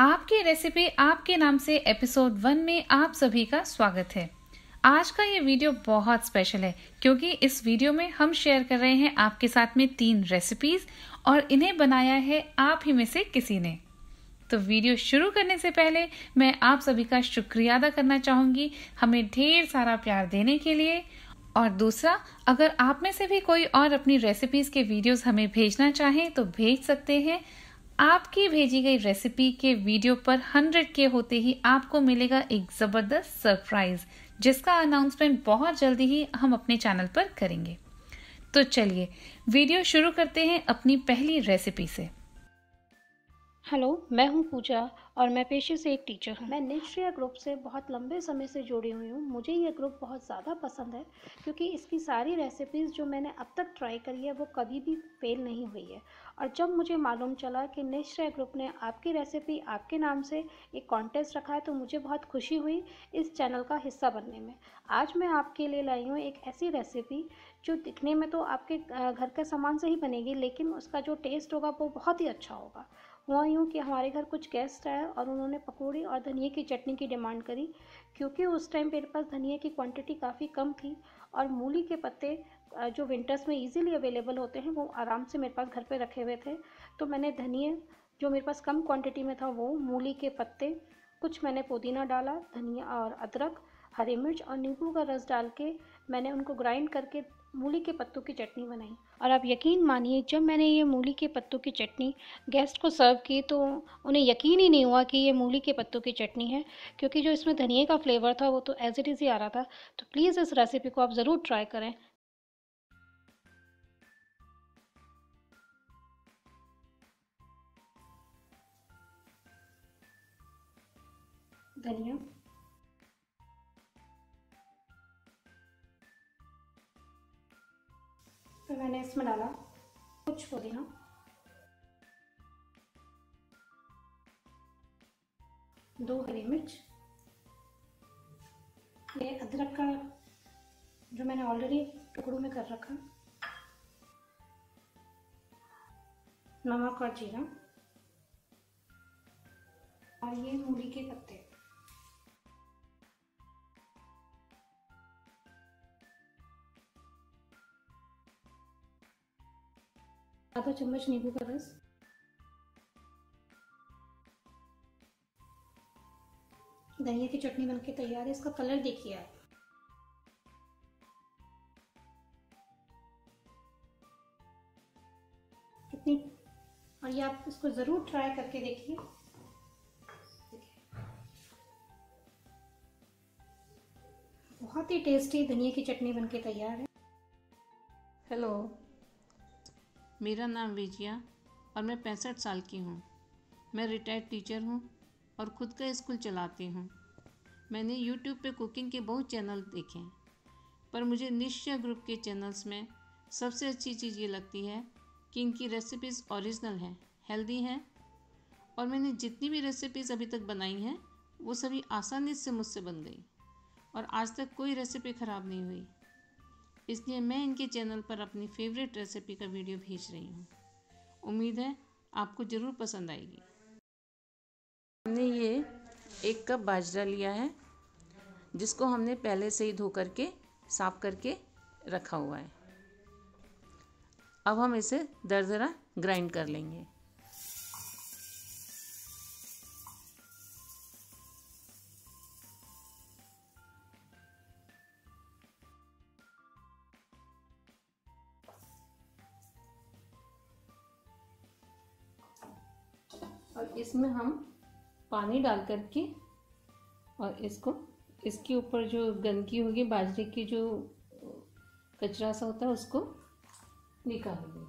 आपकी रेसिपी आपके नाम से एपिसोड 1 में आप सभी का स्वागत है। आज का ये वीडियो बहुत स्पेशल है क्योंकि इस वीडियो में हम शेयर कर रहे हैं आपके साथ में 3 रेसिपीज और इन्हें बनाया है आप ही में से किसी ने। तो वीडियो शुरू करने से पहले मैं आप सभी का शुक्रिया अदा करना चाहूँगी हमें ढेर सारा प्यार देने के लिए। और दूसरा, अगर आप में से भी कोई और अपनी रेसिपीज के वीडियोस हमें भेजना चाहें तो भेज सकते हैं। आपकी भेजी गई रेसिपी के वीडियो पर 100 के होते ही आपको मिलेगा एक ज़बरदस्त सरप्राइज, जिसका अनाउंसमेंट बहुत जल्दी ही हम अपने चैनल पर करेंगे। तो चलिए वीडियो शुरू करते हैं अपनी पहली रेसिपी से। हेलो, मैं हूं पूजा और मैं पेशे से एक टीचर हूं। मैं निश श्रेया ग्रुप से बहुत लंबे समय से जुड़ी हुई हूं। मुझे ये ग्रुप बहुत ज़्यादा पसंद है क्योंकि इसकी सारी रेसिपीज़ जो मैंने अब तक ट्राई करी है वो कभी भी फेल नहीं हुई है। और जब मुझे मालूम चला कि निश श्रेया ग्रुप ने आपकी रेसिपी आपके नाम से एक कॉन्टेस्ट रखा है तो मुझे बहुत खुशी हुई इस चैनल का हिस्सा बनने में। आज मैं आपके लिए लाई हूँ एक ऐसी रेसिपी जो दिखने में तो आपके घर के सामान से ही बनेगी, लेकिन उसका जो टेस्ट होगा वो बहुत ही अच्छा होगा। हुआ यूँ कि हमारे घर कुछ गेस्ट आए और उन्होंने पकौड़ी और धनिया की चटनी की डिमांड करी, क्योंकि उस टाइम मेरे पास धनिया की क्वांटिटी काफ़ी कम थी और मूली के पत्ते जो विंटर्स में इजीली अवेलेबल होते हैं वो आराम से मेरे पास घर पे रखे हुए थे। तो मैंने धनिया जो मेरे पास कम क्वांटिटी में था वो, मूली के पत्ते, कुछ मैंने पुदीना डाला, धनिया और अदरक, हरी मिर्च और नींबू का रस डाल के मैंने उनको ग्राइंड करके मूली के पत्तों की चटनी बनाई। और आप यकीन मानिए, जब मैंने ये मूली के पत्तों की चटनी गेस्ट को सर्व की तो उन्हें यकीन ही नहीं हुआ कि ये मूली के पत्तों की चटनी है, क्योंकि जो इसमें धनिया का फ्लेवर था वो तो एज इट इज़ ही आ रहा था। तो प्लीज़ इस रेसिपी को आप ज़रूर ट्राई करें। धनिया, फिर मैंने इसमें डाला कुछ पुदीना, दो हरी मिर्च, ये अदरक का जो मैंने ऑलरेडी टुकड़ों में कर रखा, नमक और जीरा, और ये मूली के पत्ते। आधा चम्मच नींबू का रस, धनिया की चटनी बनके तैयार है। इसका कलर देखिए आप। कितनी, और ये आप इसको जरूर ट्राई करके देखिए। बहुत ही टेस्टी धनिया की चटनी बनके तैयार है। हेलो, मेरा नाम विजया और मैं 65 साल की हूँ। मैं रिटायर्ड टीचर हूँ और ख़ुद का स्कूल चलाती हूँ। मैंने YouTube पे कुकिंग के बहुत चैनल देखे, पर मुझे निश्चय ग्रुप के चैनल्स में सबसे अच्छी चीज़ ये लगती है कि इनकी रेसिपीज़ ओरिजिनल हैं, हेल्दी हैं। और मैंने जितनी भी रेसिपीज़ अभी तक बनाई हैं वो सभी आसानी से मुझसे बन गई और आज तक कोई रेसिपी ख़राब नहीं हुई। इसलिए मैं इनके चैनल पर अपनी फेवरेट रेसिपी का वीडियो भेज रही हूँ। उम्मीद है आपको ज़रूर पसंद आएगी। हमने ये 1 कप बाजरा लिया है, जिसको हमने पहले से ही धो करके साफ करके रखा हुआ है। अब हम इसे दरदरा ग्राइंड कर लेंगे। और इसमें हम पानी डाल करके और इसको, इसके ऊपर जो गंदगी होगी, बाजरे की जो कचरा सा होता है, उसको निकालेंगे।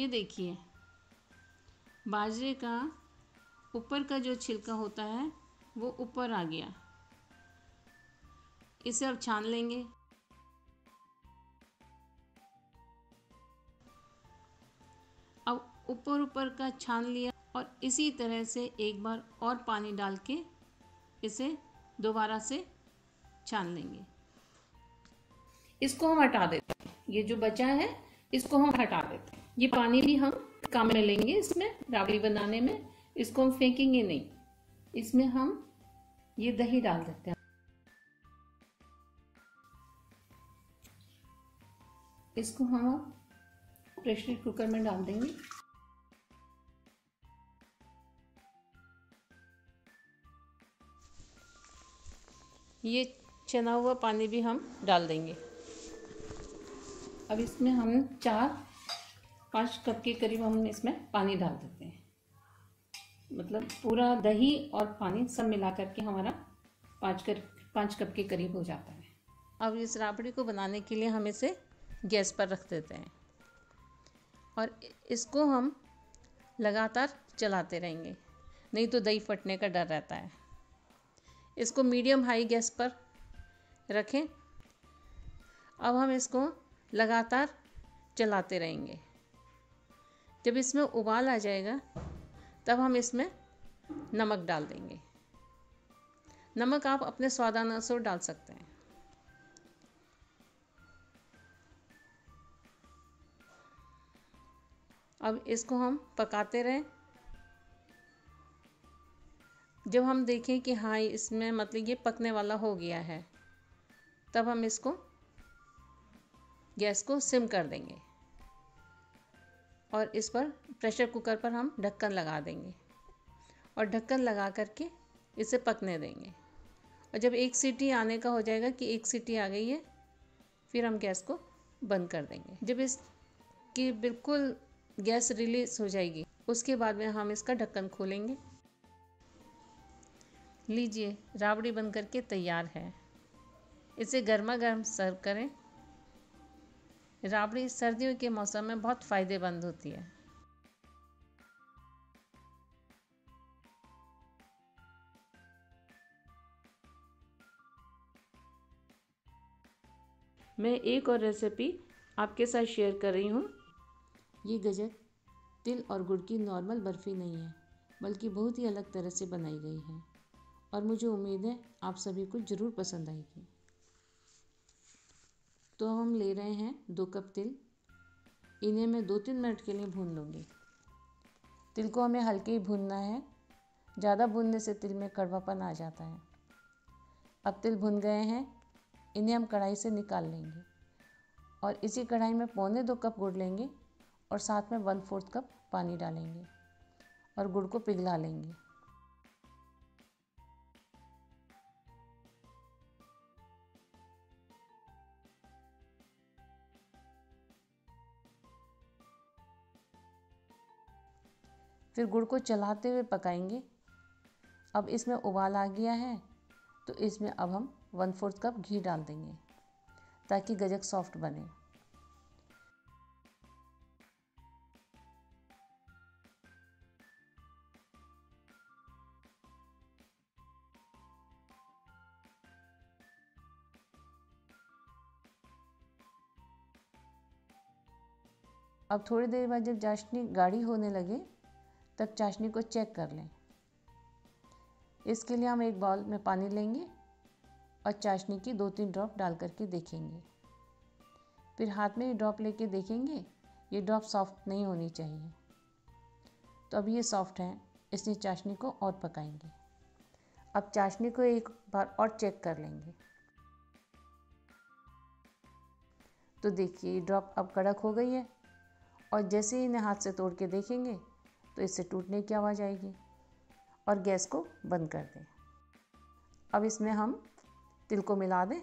ये देखिए, बाजरे का ऊपर का जो छिलका होता है वो ऊपर आ गया। इसे अब छान लेंगे। ऊपर ऊपर का छान लिया और इसी तरह से एक बार और पानी डाल के इसे दोबारा से छान लेंगे। इसको हम हटा देते हैं। ये जो बचा है इसको हम हटा देते हैं। ये पानी भी हम काम में लेंगे, इसमें रावड़ी बनाने में इसको हम फेंकेंगे नहीं। इसमें हम ये दही डाल देते हैं। इसको हम प्रेशर कुकर में डाल देंगे। ये चना हुआ पानी भी हम डाल देंगे। अब इसमें हम 4-5 कप के करीब हम इसमें पानी डाल देते हैं, मतलब पूरा दही और पानी सब मिला करके हमारा 5 कप के करीब हो जाता है। अब इस राबड़ी को बनाने के लिए हम इसे गैस पर रख देते हैं और इसको हम लगातार चलाते रहेंगे, नहीं तो दही फटने का डर रहता है। इसको मीडियम हाई गैस पर रखें। अब हम इसको लगातार चलाते रहेंगे। जब इसमें उबाल आ जाएगा तब हम इसमें नमक डाल देंगे। नमक आप अपने स्वादानुसार डाल सकते हैं। अब इसको हम पकाते रहें। जब हम देखें कि हाँ इसमें मतलब ये पकने वाला हो गया है, तब हम इसको गैस को सिम कर देंगे और इस पर प्रेशर कुकर पर हम ढक्कन लगा देंगे और ढक्कन लगा करके इसे पकने देंगे। और जब एक सीटी आने का हो जाएगा कि एक सीटी आ गई है, फिर हम गैस को बंद कर देंगे। जब इसकी बिल्कुल गैस रिलीज हो जाएगी उसके बाद में हम इसका ढक्कन खोलेंगे। लीजिए, राबड़ी बन करके तैयार है। इसे गर्मा गर्म सर्व करें। राबड़ी सर्दियों के मौसम में बहुत फ़ायदेमंद होती है। मैं एक और रेसिपी आपके साथ शेयर कर रही हूँ। ये गजक तिल और गुड़ की नॉर्मल बर्फ़ी नहीं है, बल्कि बहुत ही अलग तरह से बनाई गई है और मुझे उम्मीद है आप सभी को ज़रूर पसंद आएगी। तो हम ले रहे हैं 2 कप तिल। इन्हें मैं 2-3 मिनट के लिए भून लूँगी। तिल को हमें हल्के ही भूनना है, ज़्यादा भूनने से तिल में कड़वापन आ जाता है। अब तिल भुन गए हैं, इन्हें हम कढ़ाई से निकाल लेंगे और इसी कढ़ाई में 1.25 कप गुड़ लेंगे और साथ में 1/4 कप पानी डालेंगे और गुड़ को पिघला लेंगे। फिर गुड़ को चलाते हुए पकाएंगे। अब इसमें उबाल आ गया है तो इसमें अब हम 1/4 कप घी डाल देंगे ताकि गजक सॉफ्ट बने। अब थोड़ी देर बाद जब चाशनी गाढ़ी होने लगे तब चाशनी को चेक कर लें। इसके लिए हम एक बाउल में पानी लेंगे और चाशनी की 2-3 ड्रॉप डाल करके देखेंगे। फिर हाथ में ये ड्रॉप लेके देखेंगे, ये ड्रॉप सॉफ्ट नहीं होनी चाहिए। तो अब ये सॉफ्ट है, इसलिए चाशनी को और पकाएंगे। अब चाशनी को एक बार और चेक कर लेंगे तो देखिए ये ड्रॉप अब कड़क हो गई है और जैसे ही इन्हें हाथ से तोड़ के देखेंगे तो इससे टूटने की आवाज़ आएगी और गैस को बंद कर दें। अब इसमें हम तिल को मिला दें।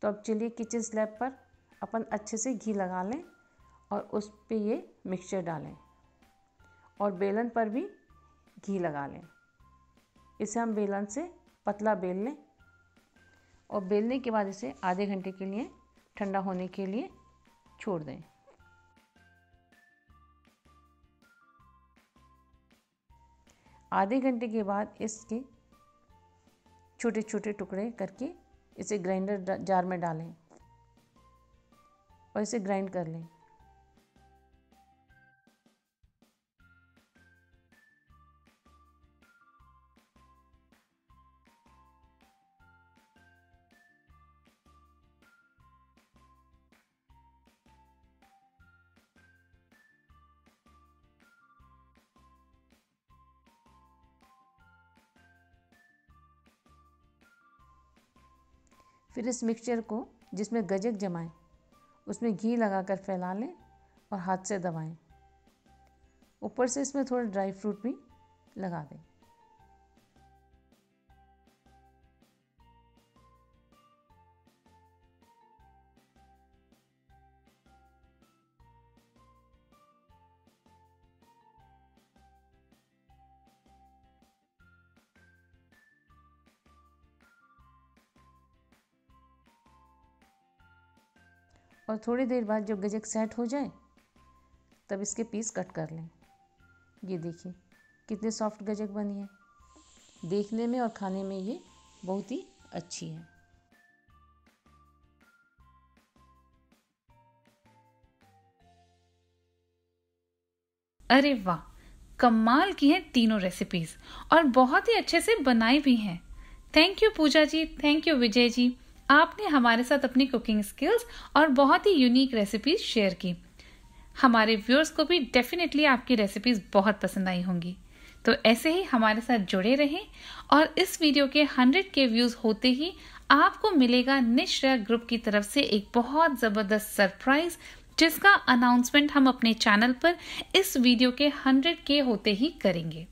तो अब चलिए किचन स्लैब पर अपन अच्छे से घी लगा लें और उस पे ये मिक्सचर डालें और बेलन पर भी घी लगा लें। इसे हम बेलन से पतला बेल लें और बेलने के बाद इसे आधे घंटे के लिए ठंडा होने के लिए छोड़ दें। आधे घंटे के बाद इसके छोटे छोटे टुकड़े करके इसे ग्राइंडर जार में डालें और इसे ग्राइंड कर लें। फिर इस मिक्सचर को जिसमें गजक जमाएं, उसमें घी लगाकर फैला लें और हाथ से दबाएं। ऊपर से इसमें थोड़ा ड्राई फ्रूट भी लगा दें। और थोड़ी देर बाद जब गजक सेट हो जाए तब इसके पीस कट कर लें। ये देखिए कितने सॉफ्ट गजक बनी है। देखने में और खाने में ये बहुत ही अच्छी है। अरे वाह, कमाल की हैं तीनों रेसिपीज और बहुत ही अच्छे से बनाई भी हैं। Thank you Pooja ji, thank you Vijay ji, आपने हमारे साथ अपनी कुकिंग स्किल्स और बहुत ही यूनिक रेसिपीज शेयर की। हमारे व्यूअर्स को भी डेफिनेटली आपकी रेसिपीज बहुत पसंद आई होंगी। तो ऐसे ही हमारे साथ जुड़े रहें और इस वीडियो के 100K व्यूज होते ही आपको मिलेगा निश श्रेया ग्रुप की तरफ से एक बहुत ज़बरदस्त सरप्राइज, जिसका अनाउंसमेंट हम अपने चैनल पर इस वीडियो के 100K होते ही करेंगे।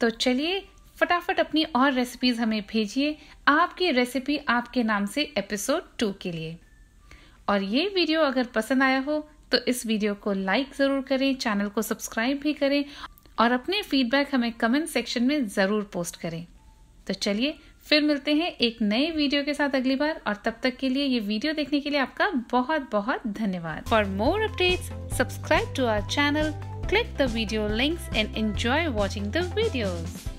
तो चलिए फटाफट अपनी और रेसिपीज हमें भेजिए आपकी रेसिपी आपके नाम से एपिसोड 2 के लिए। और ये वीडियो अगर पसंद आया हो तो इस वीडियो को लाइक ज़रूर करें, चैनल को सब्सक्राइब भी करें और अपने फीडबैक हमें कमेंट सेक्शन में ज़रूर पोस्ट करें। तो चलिए फिर मिलते हैं एक नए वीडियो के साथ अगली बार, और तब तक के लिए ये वीडियो देखने के लिए आपका बहुत बहुत धन्यवाद। For more updates subscribe to our channel, click the video links and enjoy watching the videos.